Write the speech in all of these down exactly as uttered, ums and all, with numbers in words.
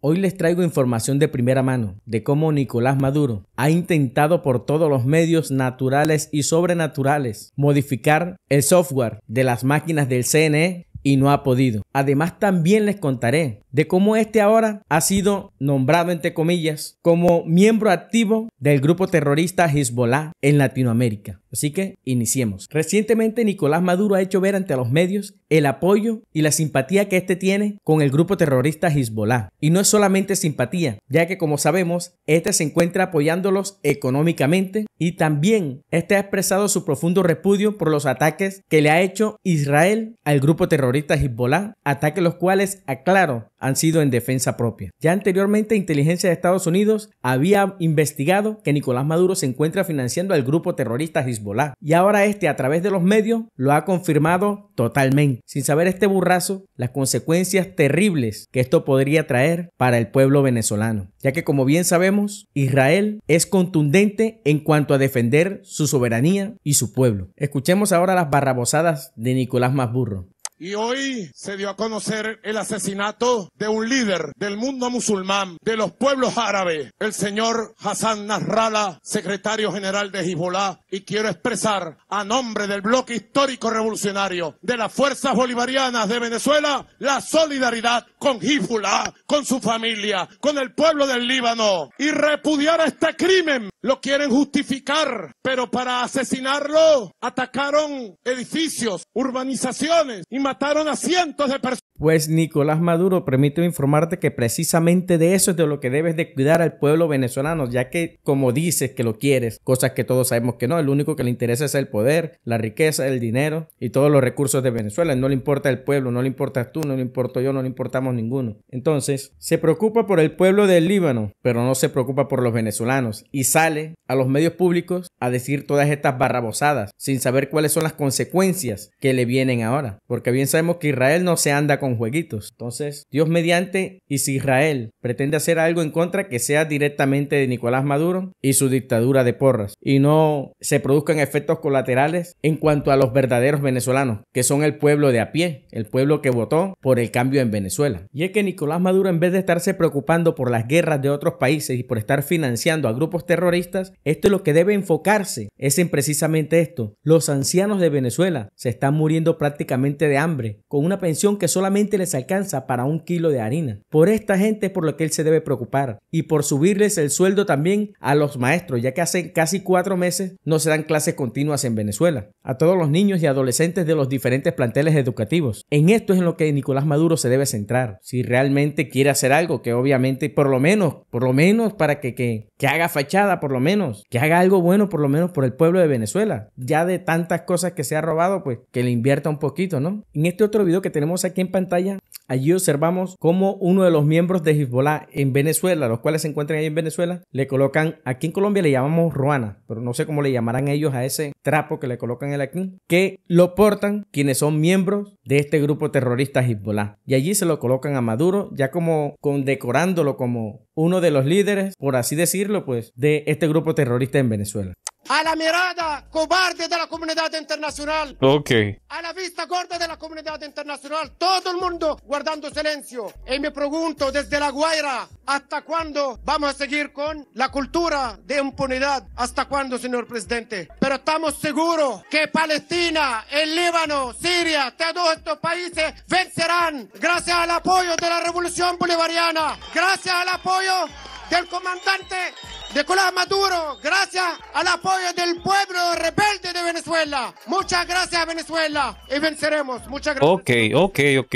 Hoy les traigo información de primera mano de cómo Nicolás Maduro ha intentado por todos los medios naturales y sobrenaturales modificar el software de las máquinas del C N E y no ha podido. Además, también les contaré de cómo este ahora ha sido nombrado, entre comillas, como miembro activo del grupo terrorista Hezbollah en Latinoamérica. Así que iniciemos. Recientemente Nicolás Maduro ha hecho ver ante los medios el apoyo y la simpatía que este tiene con el grupo terrorista Hezbollah. Y no es solamente simpatía, ya que como sabemos, este se encuentra apoyándolos económicamente y también este ha expresado su profundo repudio por los ataques que le ha hecho Israel al grupo terrorista Hezbollah, ataques los cuales, aclaro, han sido en defensa propia. Ya anteriormente, Inteligencia de Estados Unidos había investigado que Nicolás Maduro se encuentra financiando al grupo terrorista Hezbollah. Y ahora este, a través de los medios, lo ha confirmado totalmente, sin saber este burrazo las consecuencias terribles que esto podría traer para el pueblo venezolano, ya que como bien sabemos, Israel es contundente en cuanto a defender su soberanía y su pueblo. Escuchemos ahora las barrabosadas de Nicolás Maduro. Y hoy se dio a conocer el asesinato de un líder del mundo musulmán, de los pueblos árabes, el señor Hassan Nasrallah, secretario general de Hezbollah. Y quiero expresar a nombre del bloque histórico revolucionario de las fuerzas bolivarianas de Venezuela la solidaridad con Hezbollah, con su familia, con el pueblo del Líbano. Y repudiar a este crimen. Lo quieren justificar, pero para asesinarlo atacaron edificios, urbanizaciones y mataron a cientos de personas. Pues Nicolás Maduro, permíteme informarte que precisamente de eso es de lo que debes de cuidar al pueblo venezolano, ya que como dices que lo quieres, cosas que todos sabemos que no, el único que le interesa es el poder, la riqueza, el dinero y todos los recursos de Venezuela. No le importa el pueblo, no le importas tú, no le importo yo, no le importamos ninguno. Entonces, se preocupa por el pueblo del Líbano, pero no se preocupa por los venezolanos y sale a los medios públicos a decir todas estas barrabosadas sin saber cuáles son las consecuencias que le vienen ahora, porque bien sabemos que Israel no se anda con jueguitos. Entonces, Dios mediante, y si Israel pretende hacer algo en contra, que sea directamente de Nicolás Maduro y su dictadura de porras y no se produzcan efectos colaterales en cuanto a los verdaderos venezolanos, que son el pueblo de a pie, el pueblo que votó por el cambio en Venezuela. Y es que Nicolás Maduro, en vez de estarse preocupando por las guerras de otros países y por estar financiando a grupos terroristas, esto es lo que debe enfocarse, es en precisamente esto. Los ancianos de Venezuela se están muriendo prácticamente de hambre, con una pensión que solamente les alcanza para un kilo de harina. Por esta gente es por lo que él se debe preocupar, y por subirles el sueldo también a los maestros, ya que hace casi cuatro meses no se dan clases continuas en Venezuela a todos los niños y adolescentes de los diferentes planteles educativos. En esto es en lo que Nicolás Maduro se debe centrar, si realmente quiere hacer algo, que obviamente por lo menos, por lo menos para que, que, que haga fachada, por lo menos, que haga algo bueno por lo menos por el pueblo de Venezuela, ya de tantas cosas que se ha robado, pues que le invierta un poquito, ¿no? En este otro video que tenemos aquí en pantalla allí observamos cómo uno de los miembros de Hezbollah en Venezuela, los cuales se encuentran ahí en Venezuela, le colocan, aquí en Colombia le llamamos ruana, pero no sé cómo le llamarán ellos a ese trapo que le colocan el aquí, que lo portan quienes son miembros de este grupo terrorista Hezbollah. Y allí se lo colocan a Maduro, ya como condecorándolo como uno de los líderes, por así decirlo, pues, de este grupo terrorista en Venezuela. A la mirada cobarde de la comunidad internacional. Ok. A la vista gorda de la comunidad internacional. Todo el mundo guardando silencio. Y me pregunto desde La Guaira, ¿hasta cuándo vamos a seguir con la cultura de impunidad? ¿Hasta cuándo, señor presidente? Pero estamos seguros que Palestina, el Líbano, Siria, todos estos países vencerán gracias al apoyo de la revolución bolivariana. Gracias al apoyo del comandante Nicolás Maduro, gracias al apoyo del pueblo rebelde de Venezuela. Muchas gracias a Venezuela y venceremos. Muchas gracias. Ok, ok, ok.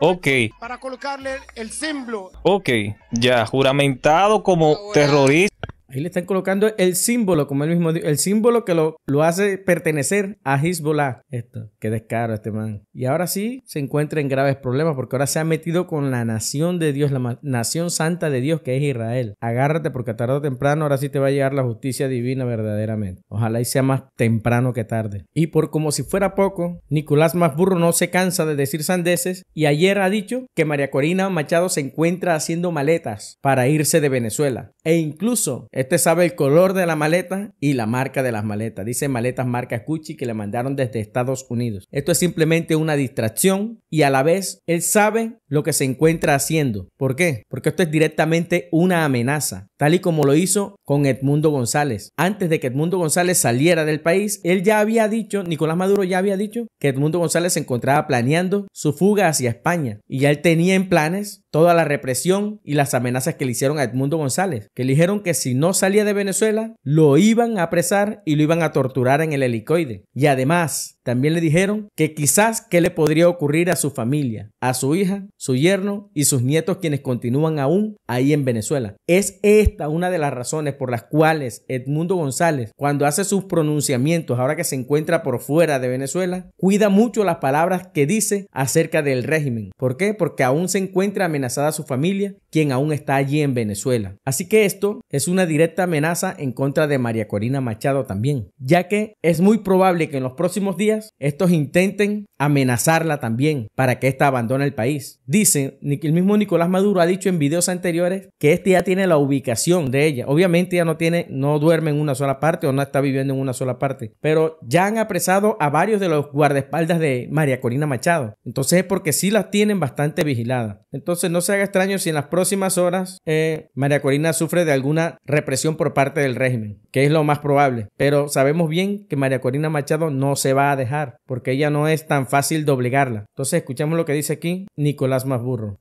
Ok. Para colocarle el símbolo. Ok, ya, juramentado como ahora terrorista. Ahí le están colocando el símbolo, como él mismo dijo, el símbolo que lo, lo hace pertenecer a Hezbollah. Esto, qué descaro este man. Y ahora sí se encuentra en graves problemas porque ahora se ha metido con la nación de Dios, la nación santa de Dios que es Israel. Agárrate porque tarde o temprano ahora sí te va a llegar la justicia divina verdaderamente. Ojalá y sea más temprano que tarde. Y por como si fuera poco, Nicolás Maduro no se cansa de decir sandeces y ayer ha dicho que María Corina Machado se encuentra haciendo maletas para irse de Venezuela. E incluso este sabe el color de la maleta y la marca de las maletas. Dice maletas marca Gucci que le mandaron desde Estados Unidos. Esto es simplemente una distracción y a la vez él sabe lo que se encuentra haciendo. ¿Por qué? Porque esto es directamente una amenaza, tal y como lo hizo con Edmundo González. Antes de que Edmundo González saliera del país, él ya había dicho, Nicolás Maduro ya había dicho que Edmundo González se encontraba planeando su fuga hacia España, y ya él tenía en planes toda la represión y las amenazas que le hicieron a Edmundo González, que le dijeron que si no salía de Venezuela lo iban a apresar y lo iban a torturar en el helicoide. Y además también le dijeron que quizás qué le podría ocurrir a su familia, a su hija, su yerno y sus nietos, quienes continúan aún ahí en Venezuela. Es esta una de las razones por las cuales Edmundo González, cuando hace sus pronunciamientos ahora que se encuentra por fuera de Venezuela, cuida mucho las palabras que dice acerca del régimen. ¿Por qué? Porque aún se encuentra amenazada su familia, quien aún está allí en Venezuela. Así que esto es una directa amenaza en contra de María Corina Machado también, ya que es muy probable que en los próximos días estos intenten amenazarla también para que ésta abandone el país. Dice, el mismo Nicolás Maduro ha dicho en videos anteriores que este ya tiene la ubicación de ella. Obviamente ya no tiene, no duerme en una sola parte o no está viviendo en una sola parte, pero ya han apresado a varios de los guardaespaldas de María Corina Machado. Entonces es porque sí las tienen bastante vigiladas. Entonces no se haga extraño si en las próximas horas eh, María Corina sufre de alguna represión por parte del régimen, que es lo más probable. Pero sabemos bien que María Corina Machado no se va a dejar, porque ella no es tan fácil de obligarla. Entonces escuchamos lo que dice aquí Nicolás Maduro.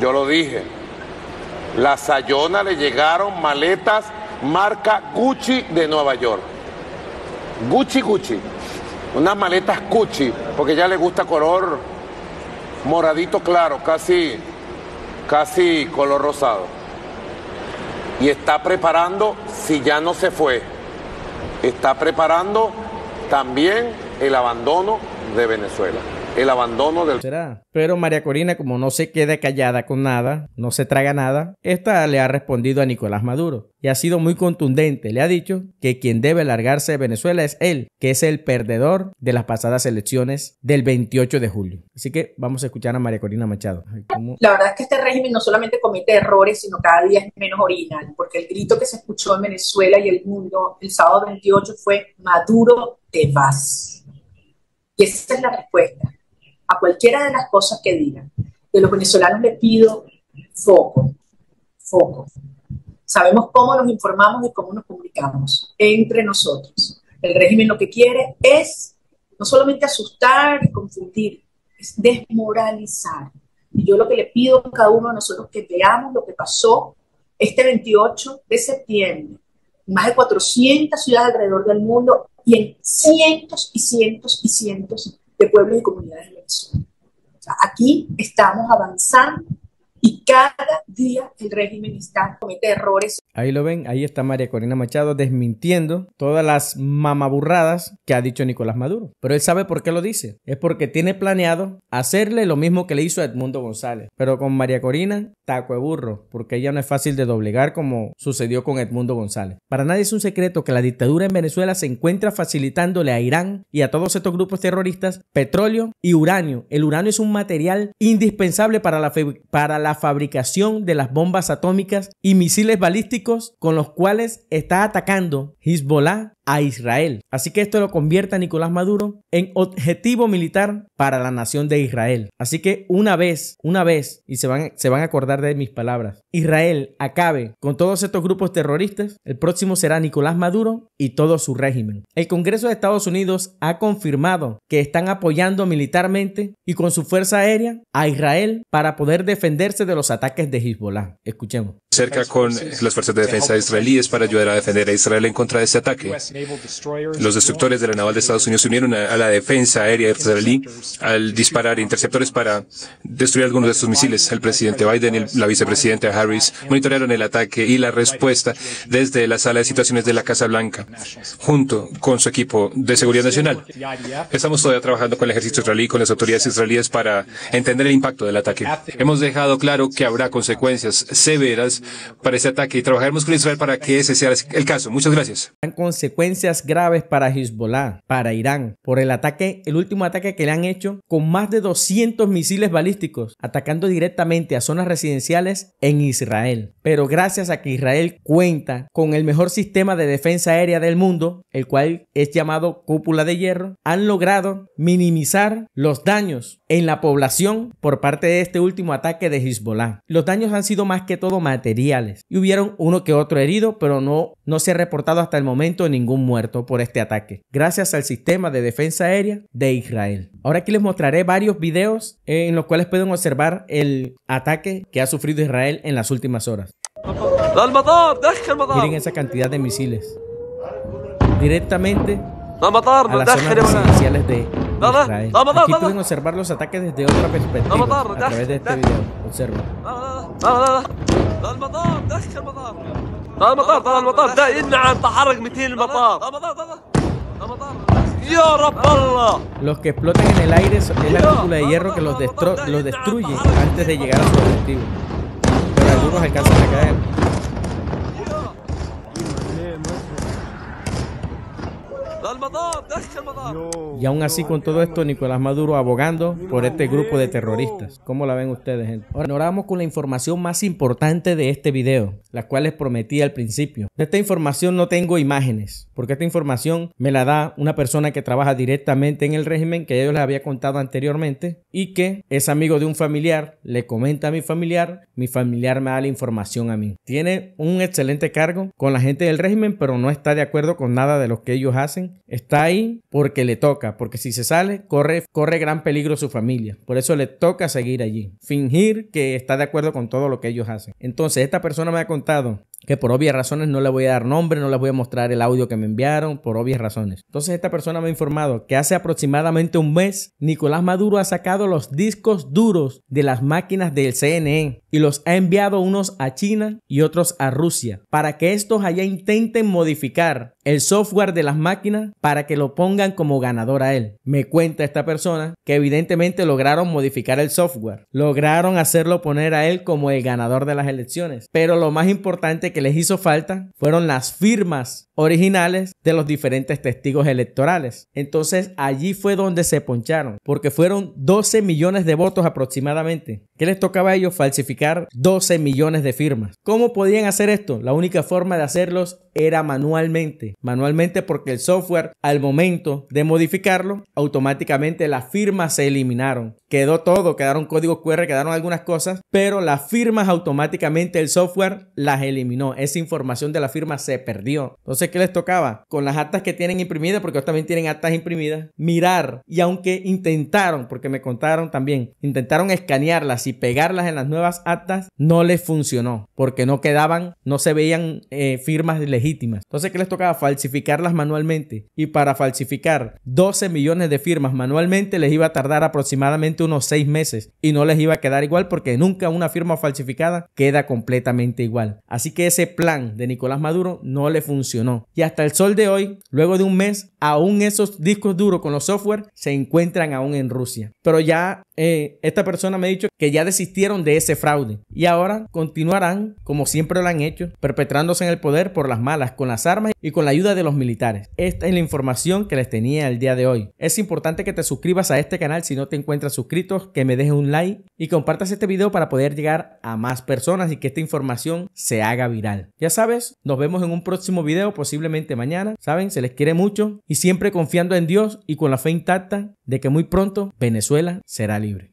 Yo lo dije, la Sayona le llegaron maletas marca Gucci de Nueva York. Gucci, Gucci. Unas maletas Gucci, porque ya le gusta color moradito claro, casi, casi color rosado. Y está preparando, si ya no se fue, está preparando también el abandono de Venezuela. El abandono del... Será. Pero María Corina, como no se queda callada con nada, no se traga nada, esta le ha respondido a Nicolás Maduro y ha sido muy contundente. Le ha dicho que quien debe largarse de Venezuela es él, que es el perdedor de las pasadas elecciones del veintiocho de julio. Así que vamos a escuchar a María Corina Machado. Ay, la verdad es que este régimen no solamente comete errores, sino cada día es menos original, porque el grito que se escuchó en Venezuela y el mundo el sábado veintiocho fue: Maduro, te vas. Y esa es la respuesta a cualquiera de las cosas que digan. De los venezolanos les pido foco, foco. Sabemos cómo nos informamos y cómo nos comunicamos entre nosotros. El régimen lo que quiere es no solamente asustar y confundir, es desmoralizar. Y yo lo que le pido a cada uno de nosotros que veamos lo que pasó este veintiocho de septiembre. Más de cuatrocientas ciudades alrededor del mundo y en cientos y cientos y cientos de pueblos y comunidades de Venezuela. O sea, aquí estamos avanzando y cada día el régimen está comete errores. Ahí lo ven, ahí está María Corina Machado desmintiendo todas las mamaburradas que ha dicho Nicolás Maduro. Pero él sabe por qué lo dice. Es porque tiene planeado hacerle lo mismo que le hizo a Edmundo González. Pero con María Corina, taco de burro, porque ella no es fácil de doblegar como sucedió con Edmundo González. Para nadie es un secreto que la dictadura en Venezuela se encuentra facilitándole a Irán y a todos estos grupos terroristas petróleo y uranio. El uranio es un material indispensable para la, para la fabricación de las bombas atómicas y misiles balísticos con los cuales está atacando Hezbollah a Israel. Así que esto lo convierte a Nicolás Maduro en objetivo militar para la nación de Israel. Así que una vez, una vez, y se van, se van a acordar de mis palabras, Israel acabe con todos estos grupos terroristas, el próximo será Nicolás Maduro y todo su régimen. El Congreso de Estados Unidos ha confirmado que están apoyando militarmente y con su fuerza aérea a Israel para poder defenderse de los ataques de Hezbollah. Escuchemos. Cerca con las fuerzas de defensa israelíes para ayudar a defender a Israel en contra de este ataque. Los destructores de la naval de Estados Unidos se unieron a la defensa aérea israelí al disparar interceptores para destruir algunos de estos misiles. El presidente Biden y la vicepresidenta Harris monitorearon el ataque y la respuesta desde la sala de situaciones de la Casa Blanca, junto con su equipo de seguridad nacional. Estamos todavía trabajando con el ejército israelí y con las autoridades israelíes para entender el impacto del ataque. Hemos dejado claro que habrá consecuencias severas para este ataque y trabajaremos con Israel para que ese sea el caso. Muchas gracias. consecuencias graves para Hezbollah, para Irán, por el ataque, el último ataque que le han hecho con más de doscientos misiles balísticos, atacando directamente a zonas residenciales en Israel. Pero gracias a que Israel cuenta con el mejor sistema de defensa aérea del mundo, el cual es llamado Cúpula de Hierro, han logrado minimizar los daños en la población por parte de este último ataque de Hezbollah. Los daños han sido más que todo materiales y hubieron uno que otro herido, pero no, no se ha reportado hasta el momento ningún muerto por este ataque, gracias al sistema de defensa aérea de Israel. Ahora aquí les mostraré varios videos en los cuales pueden observar el ataque que ha sufrido Israel en las últimas horas. Miren esa cantidad de misiles directamente a las zonas residenciales de Israel. Aquí pueden observar los ataques desde otra perspectiva a través de este video. Observa. Los que explotan en el aire es la cúpula de hierro que los, los destruye antes de llegar a su objetivo, pero algunos alcanzan a caer. Y aún así, con todo esto, Nicolás Maduro abogando por este grupo de terroristas. ¿Cómo la ven ustedes, gente? Ahora vamos con la información más importante de este video, la cual les prometí al principio. De esta información no tengo imágenes, porque esta información me la da una persona que trabaja directamente en el régimen, que yo les había contado anteriormente, y que es amigo de un familiar, le comenta a mi familiar, mi familiar me da la información a mí. Tiene un excelente cargo con la gente del régimen, pero no está de acuerdo con nada de lo que ellos hacen. Está ahí porque le toca, porque si se sale, corre, corre gran peligro su familia. Por eso le toca seguir allí, fingir que está de acuerdo con todo lo que ellos hacen. Entonces, esta persona me ha contado que por obvias razones no le voy a dar nombre, no les voy a mostrar el audio que me enviaron, por obvias razones. Entonces esta persona me ha informado que hace aproximadamente un mes Nicolás Maduro ha sacado los discos duros de las máquinas del C N E y los ha enviado unos a China y otros a Rusia, para que estos allá intenten modificar el software de las máquinas para que lo pongan como ganador a él. Me cuenta esta persona que evidentemente lograron modificar el software, lograron hacerlo poner a él como el ganador de las elecciones, pero lo más importante que les hizo falta fueron las firmas originales de los diferentes testigos electorales. Entonces allí fue donde se poncharon, porque fueron doce millones de votos aproximadamente. ¿Qué les tocaba a ellos? Falsificar doce millones de firmas. ¿Cómo podían hacer esto? La única forma de hacerlos era manualmente, manualmente porque el software, al momento de modificarlo, automáticamente las firmas se eliminaron. Quedó todo, quedaron códigos Q R, quedaron algunas cosas, pero las firmas automáticamente el software las eliminó. Esa información de la firma se perdió. Entonces, ¿qué les tocaba? Con las actas que tienen imprimidas, porque ellos también tienen actas imprimidas, mirar, y aunque intentaron, porque me contaron también, intentaron escanearlas y pegarlas en las nuevas actas, no les funcionó, porque no quedaban, no se veían eh, firmas legítimas. Entonces, ¿qué les tocaba? Falsificarlas manualmente. Y para falsificar doce millones de firmas manualmente les iba a tardar aproximadamente unos seis meses y no les iba a quedar igual, porque nunca una firma falsificada queda completamente igual. Así que ese plan de Nicolás Maduro no le funcionó. Y hasta el sol de hoy, luego de un mes, aún esos discos duros con los software se encuentran aún en Rusia. Pero ya eh, esta persona me ha dicho que ya desistieron de ese fraude y ahora continuarán, como siempre lo han hecho, perpetrándose en el poder por las manos, con las armas y con la ayuda de los militares. Esta es la información que les tenía el día de hoy. Es importante que te suscribas a este canal si no te encuentras suscrito, que me dejes un like y compartas este video para poder llegar a más personas y que esta información se haga viral. Ya sabes, nos vemos en un próximo video, posiblemente mañana. Saben, se les quiere mucho y siempre confiando en Dios y con la fe intacta de que muy pronto Venezuela será libre.